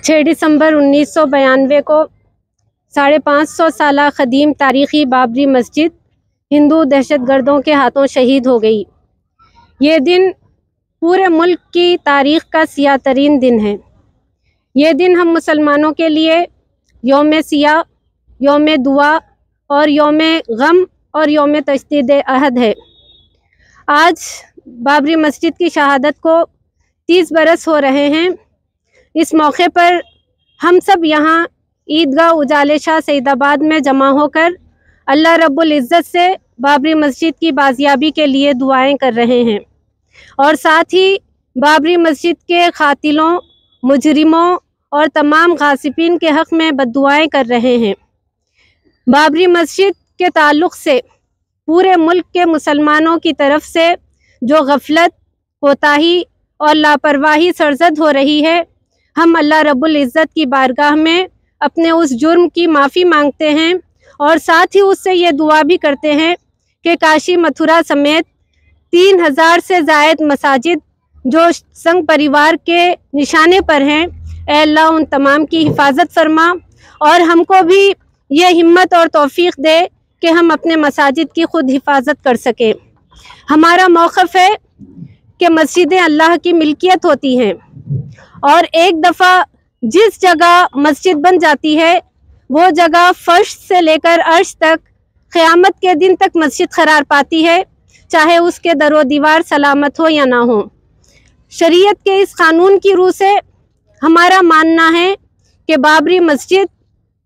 6 दिसंबर 1992 को 550 साल क़दीम तारीख़ी बाबरी मस्जिद हिंदू दहशतगर्दों के हाथों शहीद हो गई। ये दिन पूरे मुल्क की तारीख़ का सियाह तरीन दिन है। ये दिन हम मुसलमानों के लिए योम सियाह, योम दुआ और योम गम और योम तजदीद अहद है। आज बाबरी मस्जिद की शहादत को 30 बरस हो रहे हैं। इस मौके पर हम सब यहाँ ईदगाह उजाले शाह सैदाबाद में जमा होकर अल्लाह रब्बुल इज़्ज़त से बाबरी मस्जिद की बाजियाबी के लिए दुआएं कर रहे हैं और साथ ही बाबरी मस्जिद के क़ातिलों, मुजरिमों और तमाम ग़ासिपीन के हक़ में बद्दुआएं कर रहे हैं। बाबरी मस्जिद के ताल्लुक़ से पूरे मुल्क के मुसलमानों की तरफ से जो गफलत, कोताही और लापरवाही सरजद हो रही है, हम अल्लाह रब्बुल इज़्ज़त की बारगाह में अपने उस जुर्म की माफ़ी मांगते हैं और साथ ही उससे ये दुआ भी करते हैं कि काशी, मथुरा समेत 3000 से ज़ायद मसाजिद जो संघ परिवार के निशाने पर हैं, ए अल्लाह उन तमाम की हिफाजत फरमा और हमको भी ये हिम्मत और तौफीक दे कि हम अपने मसाजिद की खुद हिफाजत कर सकें। हमारा मौक़िफ़ है कि मस्जिदें अल्लाह की मिल्कियत होती हैं और एक दफ़ा जिस जगह मस्जिद बन जाती है वो जगह फर्श से लेकर अर्श तक क़यामत के दिन तक मस्जिद करार पाती है, चाहे उसके दरो दीवार सलामत हो या ना हो। शरीयत के इस क़ानून की रूह से हमारा मानना है कि बाबरी मस्जिद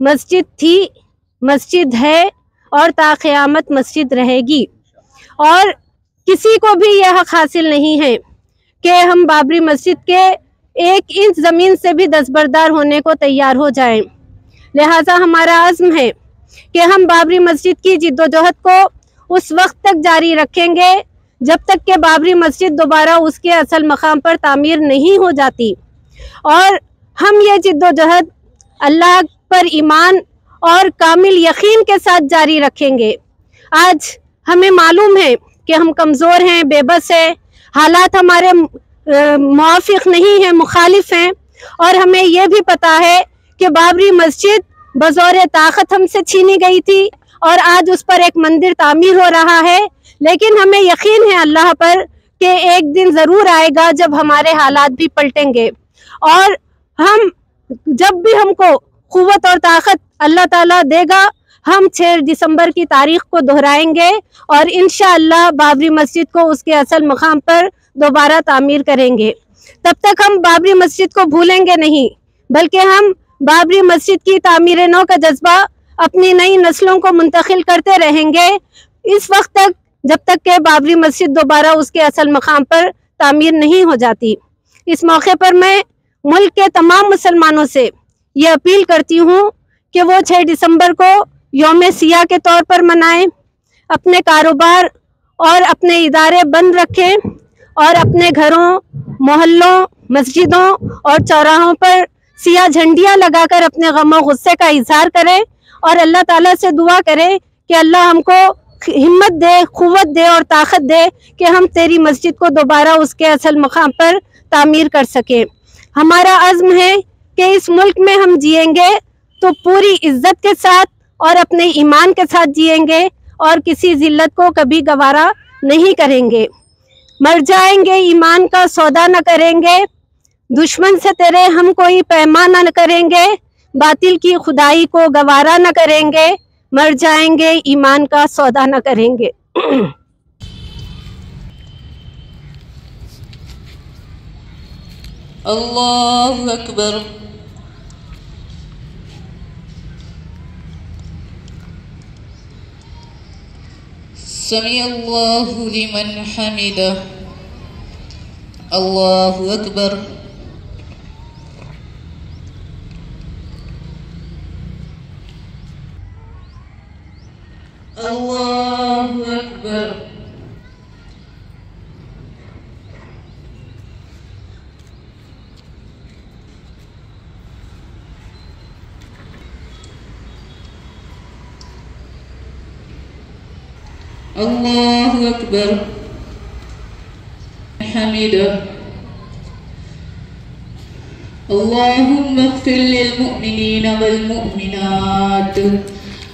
मस्जिद थी, मस्जिद है और ता क़यामत मस्जिद रहेगी और किसी को भी यह हक़ हासिल नहीं है कि हम बाबरी मस्जिद के 1 इंच ज़मीन से भी दस्तबरदार होने को तैयार हो जाएं। लिहाजा हमारा आज़्म है कि हम बाबरी मस्जिद की जिद्दोजहद को उस वक्त तक जारी रखेंगे जब तक कि बाबरी मस्जिद दोबारा उसके असल मकाम पर तामीर नहीं हो जाती और हम ये जिद्दोजहद अल्लाह पर ईमान और कामिल यकीन के साथ जारी रखेंगे। आज हमें मालूम है कि हम कमज़ोर हैं, बेबस हैं, हालात हमारे मुआफ़िक़ नहीं हैं, मुखालिफ हैं और हमें यह भी पता है कि बाबरी मस्जिद बज़ौर ताकत हमसे छीनी गई थी और आज उस पर एक मंदिर तामीर हो रहा है, लेकिन हमें यकीन है अल्लाह पर कि एक दिन ज़रूर आएगा जब हमारे हालात भी पलटेंगे और हम जब भी हमको क़ुव्वत और ताकत अल्लाह ताला देगा हम 6 दिसंबर की तारीख़ को दोहराएंगे और इंशाअल्लाह बाबरी मस्जिद को उसके असल मकाम पर दोबारा तामीर करेंगे। तब तक हम बाबरी मस्जिद को भूलेंगे नहीं, बल्कि हम बाबरी मस्जिद की तामीर नौ का जज्बा अपनी नई नस्लों को मुंतकिल करते रहेंगे इस वक्त तक जब तक कि बाबरी मस्जिद दोबारा उसके असल मकाम पर तामीर नहीं हो जाती। इस मौके पर मैं मुल्क के तमाम मुसलमानों से ये अपील करती हूँ कि वो 6 दिसंबर को योम सियाह के तौर पर मनाएं, अपने कारोबार और अपने इदारे बंद रखें और अपने घरों, मोहल्लों, मस्जिदों और चौराहों पर सियाह झंडियाँ लगाकर अपने गम गुस्से का इजहार करें और अल्लाह ताला से दुआ करें कि अल्लाह हमको हिम्मत दे, क़ुव्वत दे और ताकत दे कि हम तेरी मस्जिद को दोबारा उसके असल मकाम पर तामीर कर सकें। हमारा आज़्म है कि इस मुल्क में हम जिएंगे तो पूरी इज्जत के साथ और अपने ईमान के साथ जिएंगे और किसी ज़िल्लत को कभी गवारा नहीं करेंगे। मर जाएंगे ईमान का सौदा न करेंगे, दुश्मन से तेरे हम कोई पैमाना न करेंगे, बातिल की खुदाई को गवारा न करेंगे, मर जाएंगे ईमान का सौदा न करेंगे। अल्लाहु अकबर। समी अल्लाहु लिमन हमिदा। अल्लाहु अकबर। अल्लाहु अकबर। अल्लाहु अकबर हमीदा। अल्लाहुम्मा ग़फ़िर लिल-मुअमिनीन वल-मुअमिनात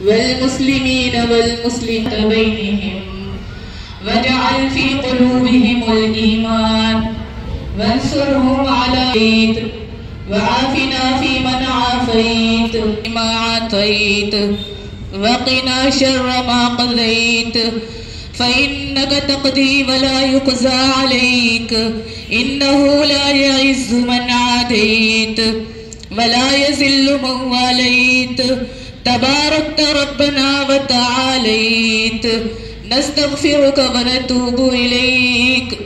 वल-मुस्लिमीन वल-मुस्लिमात बैनहुम वजअल फ़ी क़ुलूबिहिमुल ईमान वंसुरहुम अला वअफ़िना फ़ी मन आफ़ैत मा अतैत वक़िना शर्रा मा क़ज़ैत फ़इन्नक तक़दी वला युक़ज़ा अलैक इन्नहु ला यअज़्ज़ु मन आदैत वला यज़िल्लु मन वालैत तबारक रब्बना व तआलैत नस्तग़फ़िरुक व नतूबु इलैक।